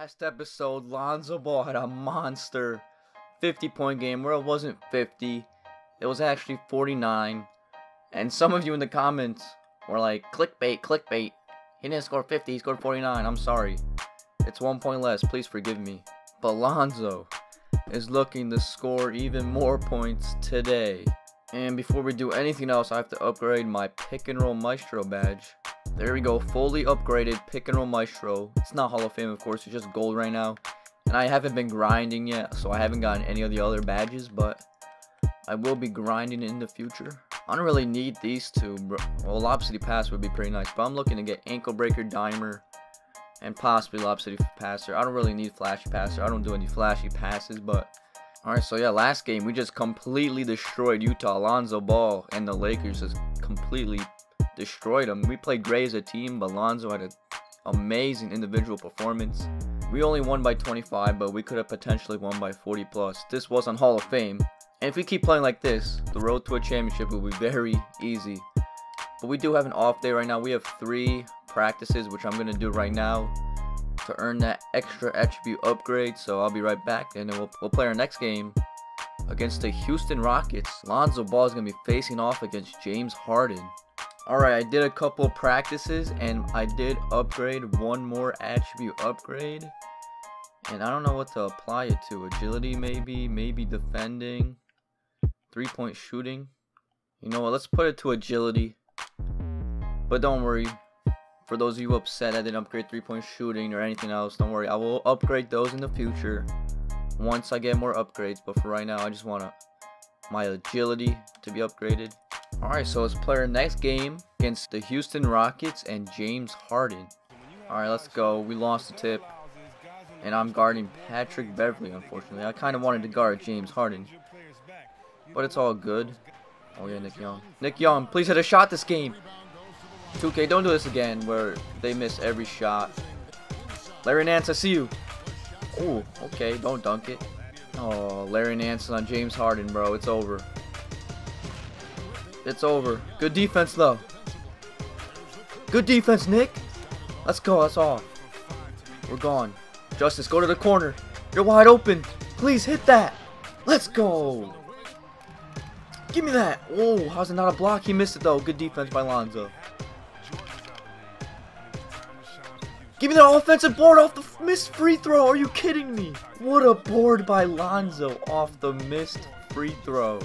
Last episode, Lonzo Ball had a monster 50-point game where it wasn't 50. It was actually 49. And some of you in the comments were like, clickbait, clickbait. He didn't score 50, he scored 49. I'm sorry. It's 1 point less. Please forgive me. But Lonzo is looking to score even more points today. And before we do anything else, I have to upgrade my pick and roll maestro badge. There we go, fully upgraded pick and roll maestro. It's not Hall of Fame, of course, it's just gold right now. And I haven't been grinding yet, so I haven't gotten any of the other badges, but I will be grinding in the future. I don't really need these two, bro. Well, Lopsidity Pass would be pretty nice, but I'm looking to get Ankle Breaker, Dimer, and possibly Lopsidity Passer. I don't really need Flashy Passer, I don't do any flashy passes, but... Alright, so yeah, last game, we just completely destroyed Utah. Lonzo Ball and the Lakers just completely destroyed them. We played great as a team, but Lonzo had an amazing individual performance. We only won by 25, but we could have potentially won by 40 plus. This was on Hall of Fame, and if we keep playing like this, the road to a championship will be very easy. But we do have an off day right now. We have 3 practices, which I'm gonna do right now to earn that extra attribute upgrade. So I'll be right back, and then we'll play our next game against the Houston Rockets. Lonzo Ball is gonna be facing off against James Harden. Alright, I did a couple practices and I did upgrade one more attribute upgrade. And I don't know what to apply it to. Agility maybe defending, 3-point shooting. You know what, let's put it to agility. But don't worry, for those of you upset I didn't upgrade 3-point shooting or anything else, don't worry. I will upgrade those in the future once I get more upgrades. But for right now, I just want my agility to be upgraded. Alright, so let's play our next game against the Houston Rockets and James Harden. Alright, let's go. We lost the tip. And I'm guarding Patrick Beverley, unfortunately. I kind of wanted to guard James Harden, but it's all good. Oh yeah, Nick Young. Nick Young, please hit a shot this game. 2K, don't do this again where they miss every shot. Larry Nance, I see you. Oh, okay, don't dunk it. Oh, Larry Nance on James Harden, bro. It's over. It's over. Good defense, though. Good defense, Nick. Let's go. That's all. We're gone. Justice, go to the corner. You're wide open. Please hit that. Let's go. Give me that. Oh, how's it not a block? He missed it, though. Good defense by Lonzo. Give me that offensive board off the missed free throw. Are you kidding me? What a board by Lonzo off the missed free throw.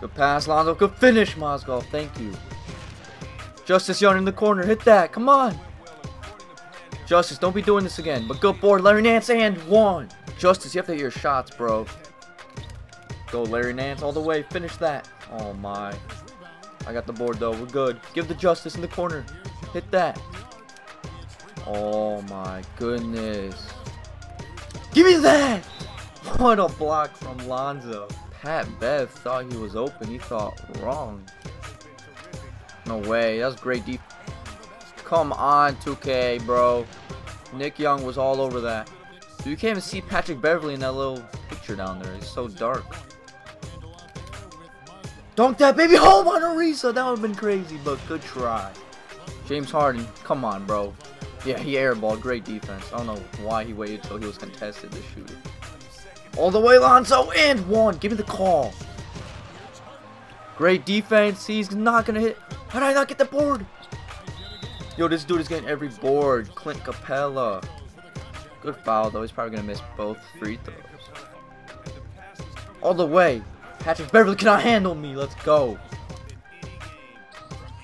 Good pass, Lonzo. Good finish, Mozgov. Thank you. Justice Young in the corner. Hit that. Come on. Justice, don't be doing this again. But good board. Larry Nance and one. Justice, you have to hit your shots, bro. Go, Larry Nance all the way. Finish that. Oh, my. I got the board, though. We're good. Give the Justice in the corner. Hit that. Oh, my goodness. Give me that. What a block from Lonzo. Pat Bev thought he was open. He thought wrong. No way. That was great defense. Come on, 2K, bro. Nick Young was all over that. You can't even see Patrick Beverley in that little picture down there. It's so dark. Dunk that baby home on Ariza. That would have been crazy, but good try. James Harden, come on, bro. Yeah, he airballed. Great defense. I don't know why he waited until he was contested to shoot it. All the way, Lonzo, and one. Give me the call. Great defense. He's not going to hit. How did I not get the board? Yo, this dude is getting every board. Clint Capella. Good foul, though. He's probably going to miss both free throws. All the way. Patrick Beverley cannot handle me. Let's go.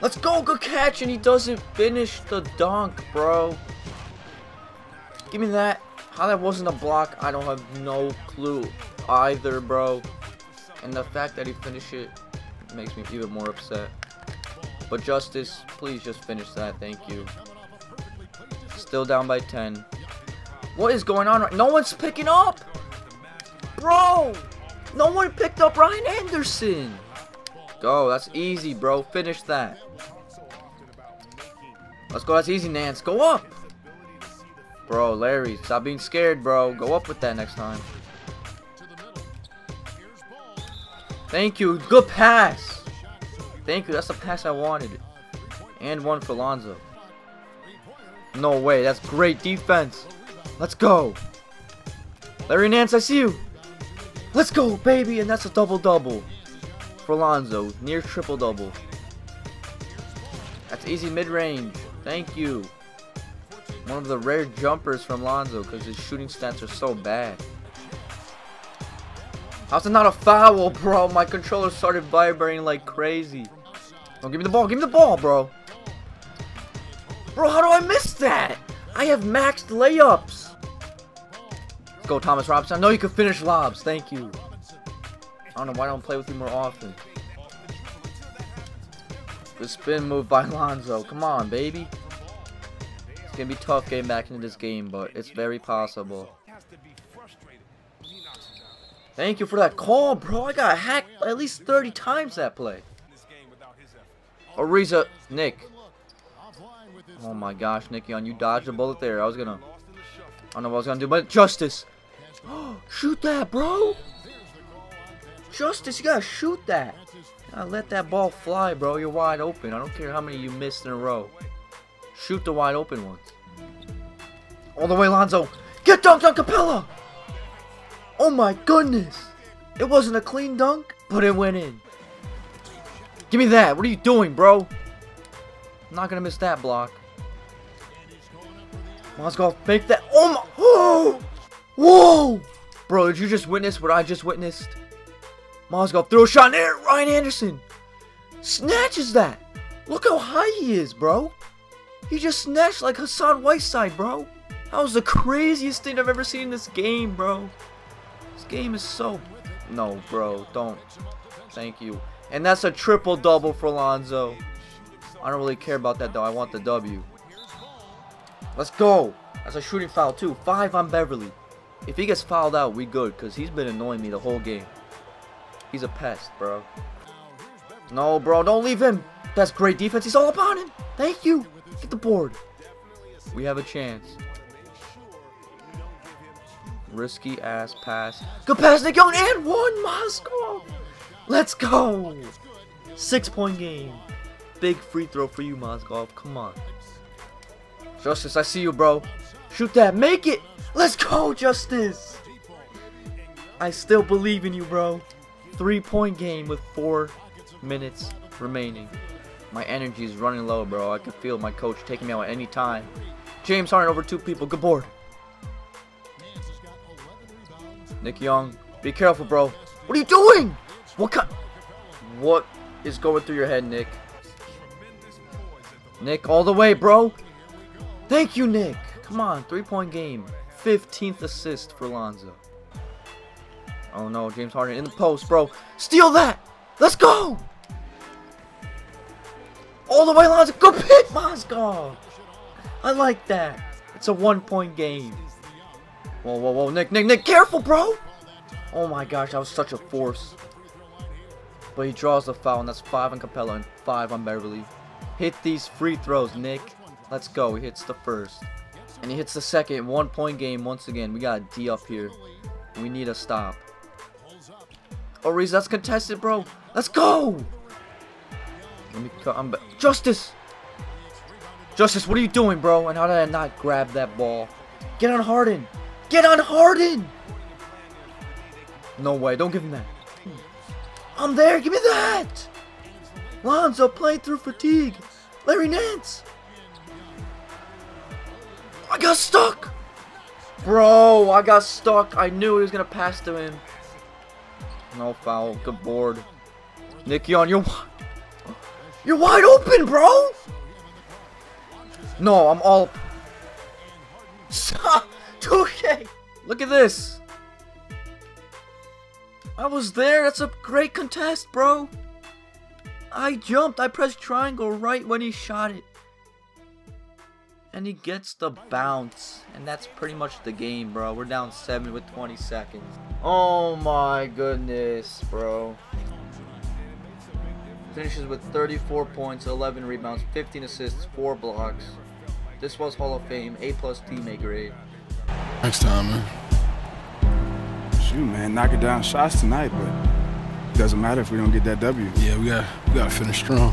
Let's go. Good catch, and he doesn't finish the dunk, bro. Give me that. How that wasn't a block, I don't have no clue either, bro. And the fact that he finished it makes me even more upset. But Justice, please just finish that. Thank you. Still down by 10. What is going on? No one's picking up! Bro! No one picked up Ryan Anderson! Go, that's easy, bro. Finish that. Let's go. That's easy, Nance. Go up! Bro, Larry, stop being scared, bro. Go up with that next time. Thank you. Good pass. Thank you. That's the pass I wanted. And one for Lonzo. No way, that's great defense. Let's go. Larry Nance, I see you. Let's go, baby. And that's a double-double for Lonzo. Near triple-double. That's easy mid-range. Thank you. One of the rare jumpers from Lonzo because his shooting stats are so bad. How's it not a foul, bro? My controller started vibrating like crazy. Don't give me the ball. Give me the ball, bro. Bro, how do I miss that? I have maxed layups. Let's go, Thomas Robinson. I know you can finish lobs. Thank you. I don't know why I don't play with you more often. Good spin move by Lonzo. Come on, baby. It's going to be tough getting back into this game, but it's very possible. Thank you for that call, bro. I got hacked at least 30 times that play. Ariza, Nick. Oh my gosh, Nick Young, you dodged a bullet there. I don't know what I was gonna do, but Justice. Shoot that, bro. Justice, you gotta shoot that. You gotta let that ball fly, bro. You're wide open. I don't care how many you missed in a row. Shoot the wide open ones. All the way, Lonzo. Get dunked on Capella. Oh my goodness! It wasn't a clean dunk, but it went in. Give me that! What are you doing, bro? I'm not gonna miss that block. Mozgov, make that! Oh my! Oh! Whoa! Bro, did you just witness what I just witnessed? Mozgov threw a shot in there. Ryan Anderson snatches that. Look how high he is, bro. He just snatched like Hassan Whiteside, bro. That was the craziest thing I've ever seen in this game, bro. This game is so... No, bro, don't. Thank you. And that's a triple-double for Lonzo. I don't really care about that, though. I want the W. Let's go. That's a shooting foul, too. 5 on Beverley. If he gets fouled out, we good, because he's been annoying me the whole game. He's a pest, bro. No, bro, don't leave him. That's great defense. He's all upon him. Thank you. Get the board. We have a chance. Risky ass pass. Good pass, Nick Young, and one, Moscow. Let's go. 6-point game. Big free throw for you, Moscow. Come on. Justice, I see you, bro. Shoot that. Make it. Let's go, Justice. I still believe in you, bro. 3-point game with 4 minutes remaining. My energy is running low, bro. I can feel my coach taking me out at any time. James Harden over 2 people. Good board. Nick Young, be careful, bro. What are you doing? What is going through your head, Nick? Nick, all the way, bro. Thank you, Nick. Come on, 3-point game. 15th assist for Lonzo. Oh, no, James Harden in the post, bro. Steal that. Let's go. All the way, Lonzo. Go pick, Mozgov. I like that. It's a 1-point game. Whoa, whoa, whoa, Nick, Nick, Nick, careful, bro! Oh my gosh, that was such a force. But he draws the foul, and that's 5 on Capella and 5 on Beverley. Hit these free throws, Nick. Let's go, he hits the first. And he hits the second, 1-point game once again. We got a D up here. We need a stop. Ariza, that's contested, bro. Let's go! Let me come. Justice! Justice, what are you doing, bro? And how did I not grab that ball? Get on Harden! Get on Harden! No way, don't give him that. I'm there, give me that! Lonzo played through fatigue. Larry Nance! I got stuck! Bro, I got stuck. I knew he was gonna pass to him. No foul, good board. Nick Young, you're wide open, bro! No, I'm all... Stop! 2K! Look at this! I was there! That's a great contest, bro! I jumped! I pressed triangle right when he shot it. And he gets the bounce. And that's pretty much the game, bro. We're down 7 with 20 seconds. Oh my goodness, bro. Finishes with 34 points, 11 rebounds, 15 assists, 4 blocks. This was Hall of Fame, A+ teammate grade. Next time, man. Shoot, man, knocking down shots tonight, but it doesn't matter if we don't get that W. Yeah, we gotta finish strong.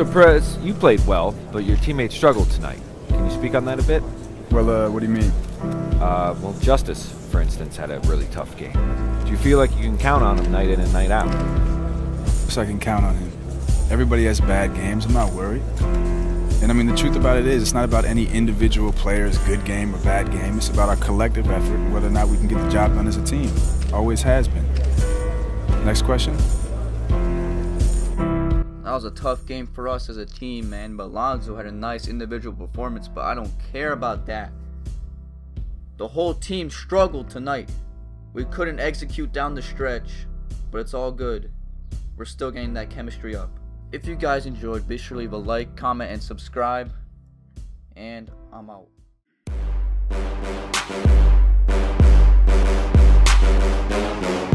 So, Perez, you played well, but your teammates struggled tonight. Can you speak on that a bit? Well, what do you mean? Well, Justice, for instance, had a really tough game. Do you feel like you can count on him night in and night out? Yes, I can count on him. Everybody has bad games. I'm not worried. And, I mean, the truth about it is it's not about any individual player's good game or bad game. It's about our collective effort and whether or not we can get the job done as a team. Always has been. Next question. That was a tough game for us as a team, man. But Lonzo had a nice individual performance, but I don't care about that. The whole team struggled tonight. We couldn't execute down the stretch, but it's all good. We're still getting that chemistry up. If you guys enjoyed, be sure to leave a like, comment, and subscribe. And I'm out.